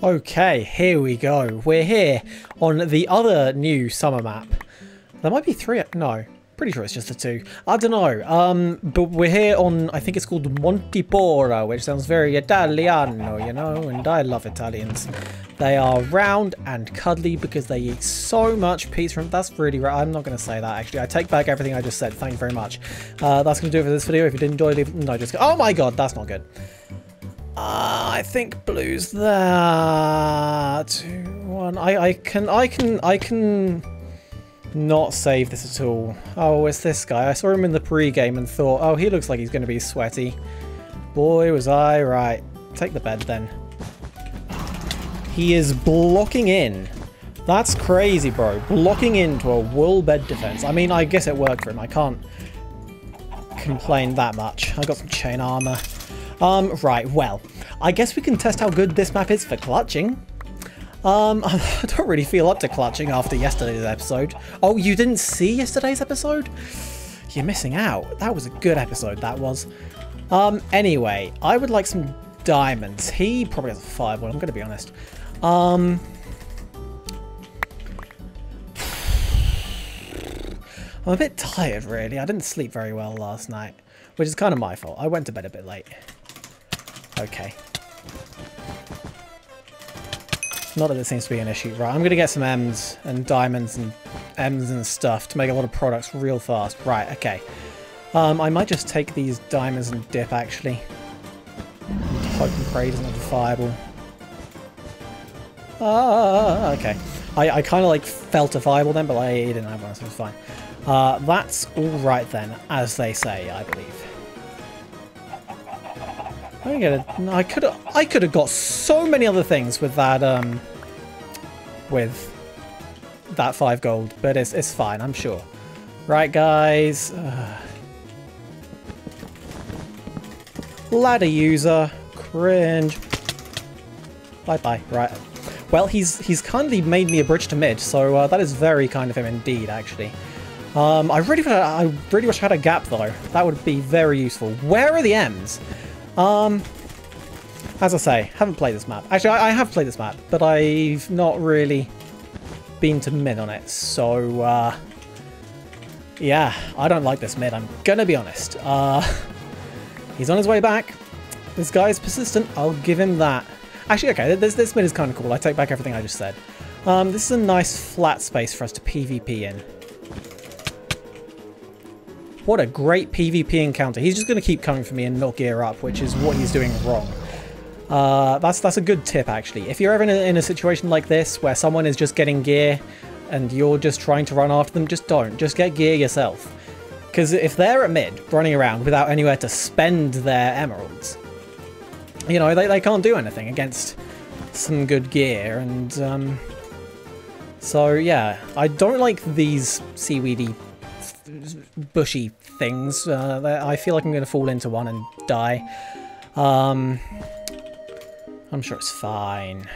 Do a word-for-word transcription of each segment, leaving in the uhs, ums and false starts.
Okay, here we go. We're here on the other new summer map. There might be three. No, pretty sure it's just the two. I don't know. Um, but we're here on, I think it's called Montipora, which sounds very Italiano, you know, and I love Italians. They are round and cuddly because they eat so much pizza. That's really right. I'm not going to say that, actually. I take back everything I just said. Thank you very much. Uh, that's going to do it for this video. If you did enjoy, leave... No, just... Oh my god, that's not good. Uh, I think blue's there. Two, one... I, I can... I can... I can... not save this at all. Oh, it's this guy. I saw him in the pre-game and thought, oh, he looks like he's going to be sweaty. Boy, was I right. Take the bed, then. He is blocking in. That's crazy, bro. Blocking into a wool bed defense. I mean, I guess it worked for him. I can't complain that much. I got some chain armor. Um, right, well, I guess we can test how good this map is for clutching. Um, I don't really feel up to clutching after yesterday's episode. Oh, you didn't see yesterday's episode? You're missing out. That was a good episode, that was. Um, anyway, I would like some diamonds. He probably has a fireball, I'm gonna be honest. Um... I'm a bit tired, really. I didn't sleep very well last night, which is kind of my fault. I went to bed a bit late. Okay. Not that it seems to be an issue. Right, I'm going to get some M's and diamonds and M's and stuff to make a lot of products real fast. Right, okay. Um, I might just take these diamonds and dip, actually. Hope and pray doesn't have a fireball. Ah, okay. I, I kind of, like, felt a fireball then, but I like, didn't have one, so it's fine. Uh, that's all right then, as they say, I believe. I'm gonna, I could have I could have got so many other things with that um with that five gold, but it's it's fine, I'm sure. Right, guys. Uh, ladder user cringe. Bye bye. Right. Well, he's he's kindly made me a bridge to mid, so uh, that is very kind of him indeed, actually. Um, I really I really wish I had a gap though. That would be very useful. Where are the M's? Um, as I say, haven't played this map. Actually, I, I have played this map, but I've not really been to mid on it. So, uh, yeah, I don't like this mid. I'm going to be honest. Uh, he's on his way back. This guy is persistent. I'll give him that. Actually, okay, this, this mid is kind of cool. I take back everything I just said. Um, this is a nice flat space for us to PvP in. What a great PvP encounter. He's just going to keep coming for me and not gear up, which is what he's doing wrong. Uh, that's that's a good tip, actually. If you're ever in a, in a situation like this where someone is just getting gear and you're just trying to run after them, just don't. Just get gear yourself. Because if they're at mid, running around without anywhere to spend their emeralds, you know, they, they can't do anything against some good gear. And um, so, yeah, I don't like these seaweedy bushy things. Uh, I feel like I'm going to fall into one and die. Um, I'm sure it's fine.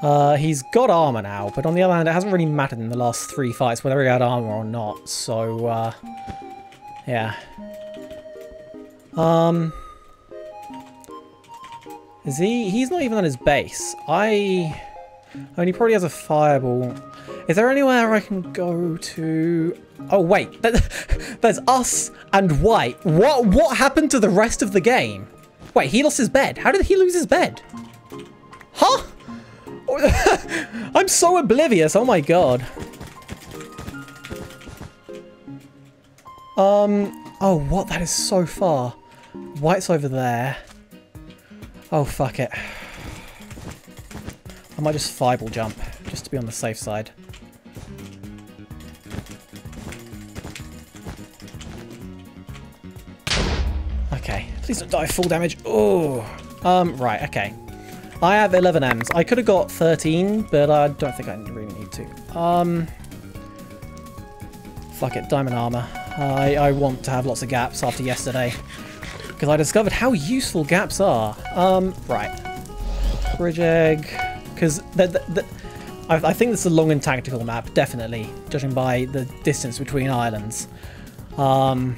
Uh, he's got armor now, but on the other hand, it hasn't really mattered in the last three fights whether he had armor or not. So, uh, yeah. Um, is he? He's not even on his base. I. I mean, he probably has a fireball. Is there anywhere I can go to? Oh wait, there's us and White. What what happened to the rest of the game? Wait, he lost his bed. How did he lose his bed? Huh? I'm so oblivious. Oh my god. Um. Oh what? That is so far. White's over there. Oh fuck it. I might just fireball jump just to be on the safe side. Okay, please don't die full damage. Oh, um, right, okay. I have eleven M's. I could have got thirteen, but I don't think I really need to. Um, fuck it, diamond armor. I, I want to have lots of gaps after yesterday because I discovered how useful gaps are. Um, right, bridge egg. Because I, I think this is a long and tactical map, definitely, judging by the distance between islands. Um,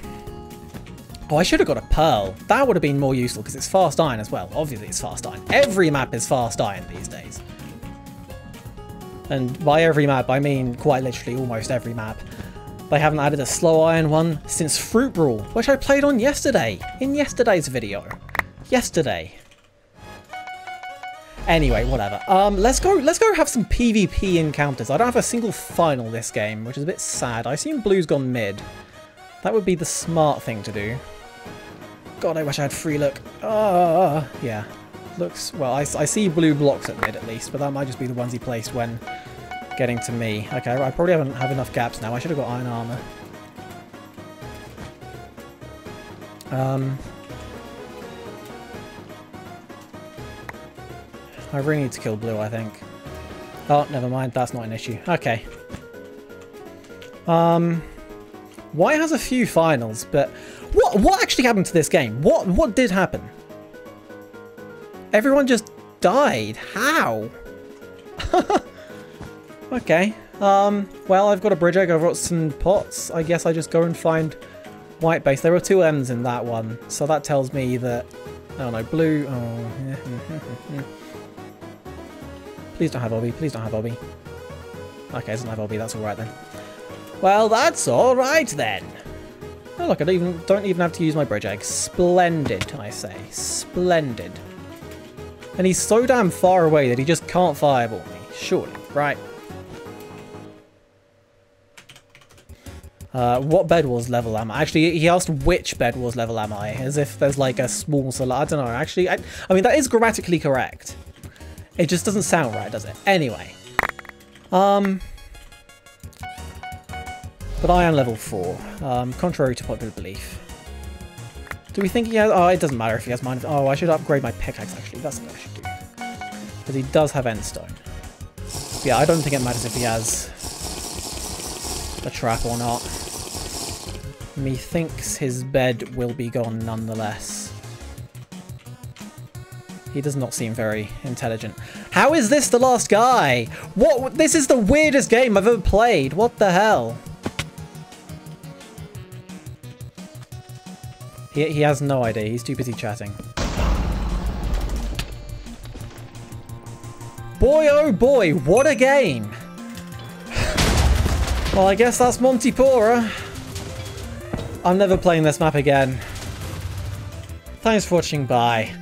Oh, I should have got a pearl. That would have been more useful because it's fast iron as well. Obviously it's fast iron. Every map is fast iron these days. And by every map, I mean quite literally almost every map. They haven't added a slow iron one since Fruit Brawl, which I played on yesterday, in yesterday's video. Yesterday. Anyway, whatever. Um, let's go, let's go have some PvP encounters. I don't have a single final this game, which is a bit sad. I assume Blue's gone mid. That would be the smart thing to do. God, I wish I had free look. Uh, yeah. Looks, well, I, I see blue blocks at mid at least, but that might just be the ones he placed when getting to me. Okay, I probably haven't have enough gaps now. I should have got iron armor. Um, I really need to kill blue, I think. Oh, never mind. That's not an issue. Okay. Um... White has a few finals, but what what actually happened to this game? What what did happen? Everyone just died. How? Okay. Um. Well, I've got a bridge egg. I've got some pots. I guess I just go and find white base. There were two M's in that one, so that tells me that. Oh no, blue. Oh. Please don't have Obby. Please don't have Obby. Okay, doesn't have Obby. That's all right then. Well, that's all right then. Oh look, I don't even don't even have to use my bridge egg. Splendid, I say, splendid. And he's so damn far away that he just can't fireball me. Surely, right? Uh, what Bedwars level am I? Actually, he asked which Bedwars level am I, as if there's like a small. So I don't know. Actually, I, I mean that is grammatically correct. It just doesn't sound right, does it? Anyway, um. But I am level four, um, contrary to popular belief. Do we think he has... Oh, it doesn't matter if he has mine. Oh, I should upgrade my pickaxe, actually. That's what I should do. Because he does have endstone. But yeah, I don't think it matters if he has a trap or not. Methinks his bed will be gone nonetheless. He does not seem very intelligent. How is this the last guy? What? This is the weirdest game I've ever played. What the hell? He, he has no idea. He's too busy chatting. Boy, oh boy, what a game! Well, I guess that's Montipora. I'm never playing this map again. Thanks for watching. Bye.